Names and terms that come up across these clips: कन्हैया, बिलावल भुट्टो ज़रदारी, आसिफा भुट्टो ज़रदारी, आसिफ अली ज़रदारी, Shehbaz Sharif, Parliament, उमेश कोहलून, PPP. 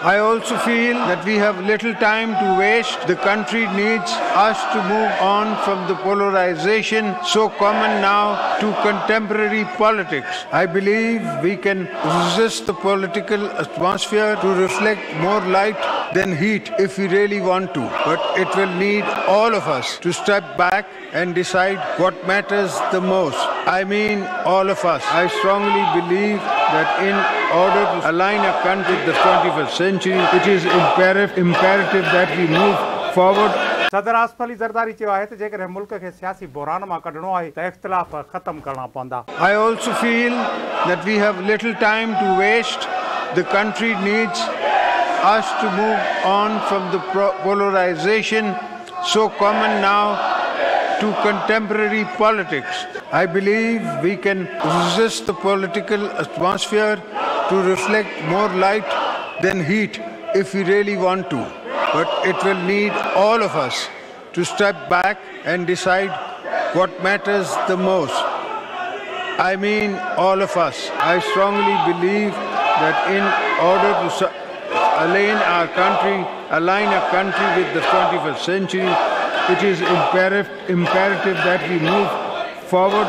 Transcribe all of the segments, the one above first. I also feel that we have little time to waste. The country needs us to move on from the polarization so common now to contemporary politics. I believe we can resist the political atmosphere to reflect more light than heat if we really want to. But it will need all of us to step back and decide what matters the most. I mean all of us. I strongly believe that in order to align our country with the 21st century, it is imperative that we move forward. सदर आसिफ अली ज़रदारी चयो आहे त जेकर मुल्क खे सियासी बहरान मां कढणो आहे त इख़्तिलाफ़ ख़तम करणा पवंदा. I also feel that we have little time to waste. The country needs us to move on from the polarization so common now to contemporary politics. I believe we can resist the political atmosphere to reflect more light than heat if we really want to. But it will need all of us to step back and decide what matters the most. I mean all of us. I strongly believe that in order to align our country with the 21st century, it is imperative that we move forward.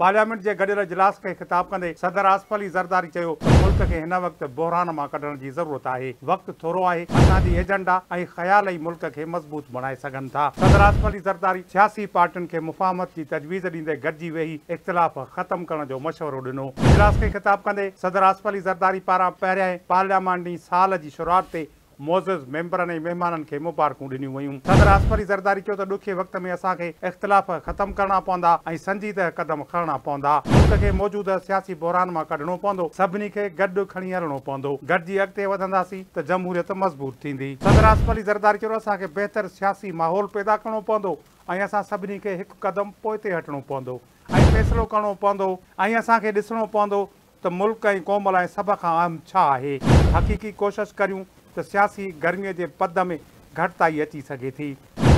Parliament के गडियल इजलास के खिताब कंदे सदर आसिफ अली ज़रदारी चयो मुल्क के इन वक्त बहरान मां कढण की जरूरत है. वक्त थोड़ो है. असादी एजेंडा और ख्याल ही मुल्क के मजबूत बनाए सकन था. सदर आसिफ अली ज़रदारी सियासी पार्टियों के मुफाहमत की तजवीज दींदे गड्जी वेही इख्तिलाफ खत्म करण जो मशवरो दिनो. इजलास के खिताब कंदे सदर आसिफ अली ज़रदारी पारा पैरें पार्लियामानी साल की शुरुआत से मोज़ज़ मेंबरनि ऐं मेहमाननि खे मुबारकूं ॾिनियूं वयूं. सदर आसिफ अली ज़रदारी चयो त ॾुखे वक़्त में असांखे इख़्तिलाफ़ ख़त्म करणा पवंदा ऐं संजीदह क़दम खणणा पवंदा. मुल्क खे मौजूदह सियासी बहरान मां कढणो पवंदो. सभिनी खे गॾु खणी हलणो पवंदो. गॾिजी अॻिते वधंदासीं त जमहूरियत मज़बूत थींदी. सदर आसिफ अली ज़रदारी चयो असांखे बहितर सियासी माहौल पैदा करणो पवंदो ऐं असां सभिनी खे हिकु क़दम पोइते हटणो पवंदो ऐं फ़ैसिलो करणो पवंदो ऐं असांखे ॾिसणो पवंदो त मुल्क ऐं क़ौम लाइ सभ खां अहम छा आहे. हक़ीक़ी कोशिश करियूं तो सियासी गर्मी के पद में घटताई अची सके थी.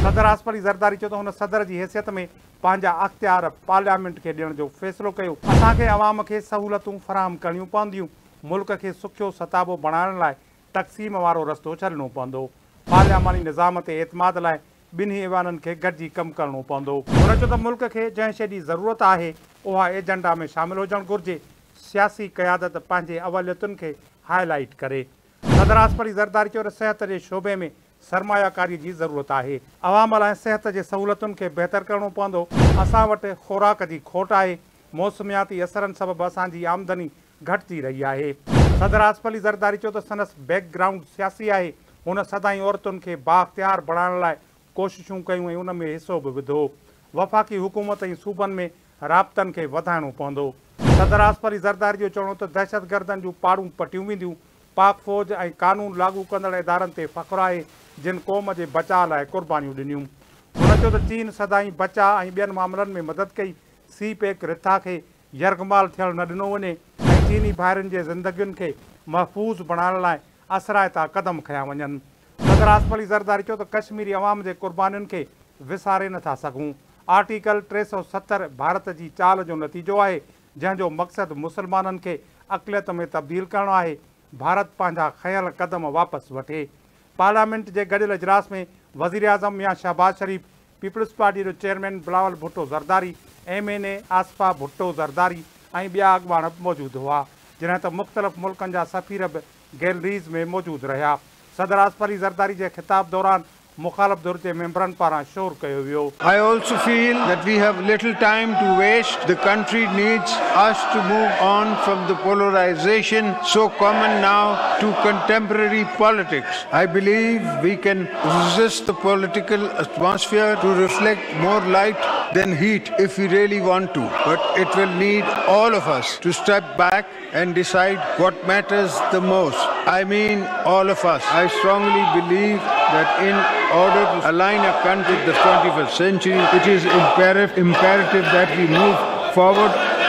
सदर आसिफ अली ज़रदारी चयो तो सदर की हैसियत में पांजा अख्तियार पार्लियामेंट के दियण जो फैसलो कयो. असांखे अवाम के सहूलतूं फराहम करणियूं पवंदियूं. मुल्क के सुखियो सताबो बनाने लाइ तक़सीम वारो रस्तो छलणो पवंदो. पार्लियामानी निज़ाम ते एतमाद लाइ बिन्हीं इवाननि खे गॾिजी कमु करणो पवंदो. हुन चयो त मुल्क के जंहिं शइ जी ज़रूरत है उहा एजेंडा में शामिल हुजणु घुर्जे. सियासी क़यादत पंहिंजे अवलियतुनि खे हाईलाइट करे. सदर आसिफ अली ज़रदारी चयो सेहत के शोबे में सरमायाकारी की जरूरत है. अवाम लाइ सेहत के सहूलतुन के बेहतर करणो पवंदो. असां वटि खुराक की खोट है. मौसमियाती असरन सबब असांजी आमदनी घटती रही है. सदर आसिफ अली ज़रदारी चयो तो सनस बैकग्राउंड सियासी है. उन सदाई औरतुन के बाख्तियार बढ़ाने लाइ कोशिशूं कयूं ऐं उन में हिस्सो भी विधो. वफाकी हुकूमत ऐं सूबन में राब्तन के वधाइणो पवंदो. सदर आसिफ अली ज़रदारी जो चवणो तो दहशतगर्दन जूं पाड़ूं पटियूं वेंदियूं. पाक फौज और कानून लागू कंदड़ इदारनि ते फ़ख्रु आहे जिन क़ौम के बचा लाइ क़ुर्बानियूं ॾिनियूं. हुन चयो त चीन सदाई बचा ऐं ॿियनि मामलनि में मदद कई. सी पैक रिथा के यरगमाल थियण न ॾिनो वञे. चीनी भाइरनि जे ज़िंदगियुनि खे महफूज़ बणाइण लाइ असराइता कदम खया वञनि. सदर आसिफ अली ज़रदारी चयो त कश्मीरी अवाम के क़ुर्बानियुनि खे विसारे नथा सकूं. आर्टिकल 370 भारत की चाल जो नतीजो है जंहिंजो मक़सदु मुसलमाननि खे अक़लियत में तब्दील करणो आहे. भारत पांजा खयल कदम वापस वठे. पार्लियामेंट के गडियल इजलास में वजीर आज़म मियां शहबाज शरीफ, पीपल्स पार्टी के चेयरमैन बिलावल भुट्टो ज़रदारी, MNA आसिफा भुट्टो ज़रदारी और बिया अगवान मौजूद हुआ. जैं तो मुख्तलिफ मुल्कन जा सफ़ीर भी गैलरीज में मौजूद रहा. सदर आसिफ अली ज़रदारी के खिताब दौरान मुखालफ धुर के मेंबरन पारा शोर कयो वियो. I also feel that we have little time to waste. The country needs us to move on from the polarization so common now to contemporary politics. I believe we can resist the political atmosphere to reflect more light than heat if we really want to. But it will need all of us to step back and decide what matters the most. I mean all of us. I strongly believe that in order to align our country with the 21st century, it is imperative that we move forward.